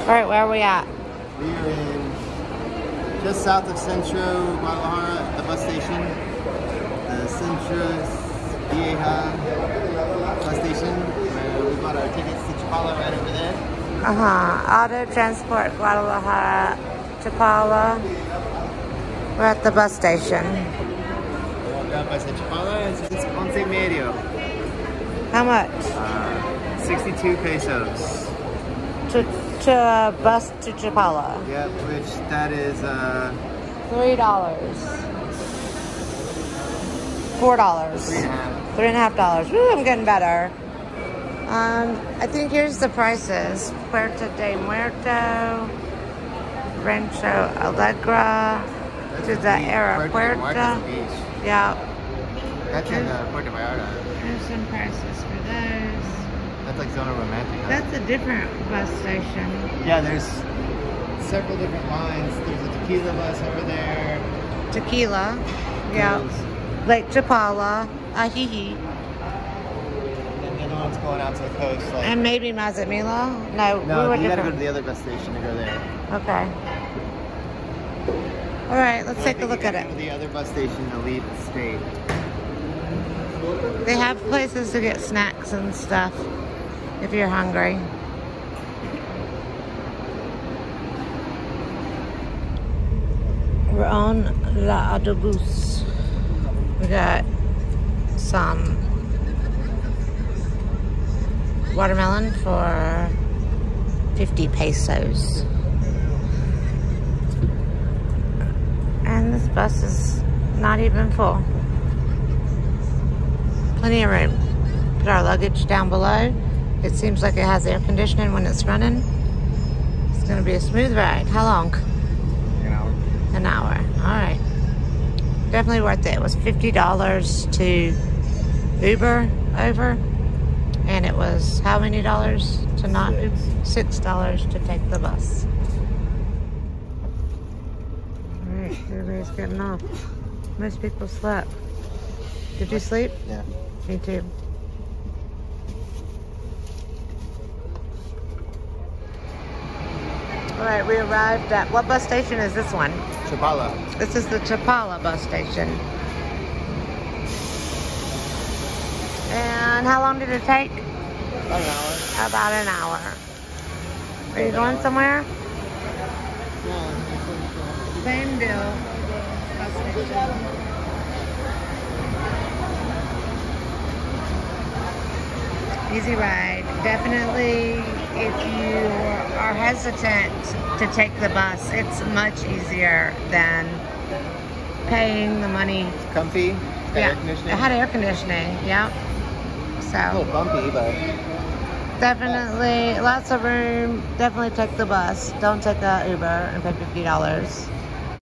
All right, where are we at? We are in just south of Centro Guadalajara, the bus station. The Centro Vieja bus station, where we bought our tickets to Chapala right over there. Auto Transport Guadalajara, Chapala. We're at the bus station. It's 11:30. How much? 62 pesos. To bus to Chapala. Yeah, which that is $3. $4. $3.50. Ooh, I'm getting better. I think here's the prices: Puerto de Muerto, Rancho Allegra, to the aeropuerto. Yeah. That's in Puerto Vallarta. There's some prices for those. That's like Zona Romantica. That's a different bus station. Yeah, there's several different lines. There's a tequila bus over there. Tequila. Yeah. Lake Chapala, Ajijic. And then one's going out to the coast. Like, and maybe Mazamitla? No, you gotta go to the other bus station to go there. Okay. All right, let's take a look at it. The other bus station to leave the state. They have places to get snacks and stuff if you're hungry. We're on La Adobus. We got some watermelon for 50 pesos. And this bus is not even full. Plenty of room. Put our luggage down below. It seems like it has air conditioning when it's running. It's gonna be a smooth ride. How long? An hour. Alright. Definitely worth it. It was $50 to Uber over, and it was how many dollars to not Uber? $6 to take the bus. Alright, everybody's getting off. Most people slept. Did you sleep? Yeah. Me too. All right, we arrived at, what bus station is this one? Chapala. This is the Chapala bus station. And how long did it take? About an hour. Are you going somewhere? No. Same deal. Bus station. Easy ride. Definitely, if you are hesitant to take the bus, it's much easier than paying the money. It's comfy. Yeah. Air conditioning. It had air conditioning. Yeah. So. A little bumpy, but. Definitely, lots of room. Definitely take the bus. Don't take the Uber and pay $50.